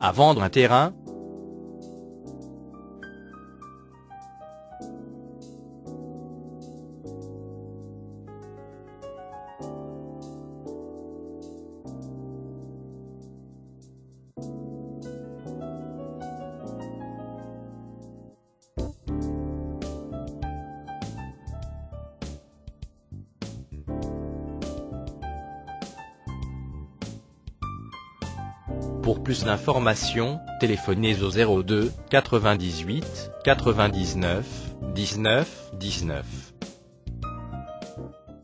à vendre un terrain, Pour plus d'informations, téléphonez au 02 98 99 19 19.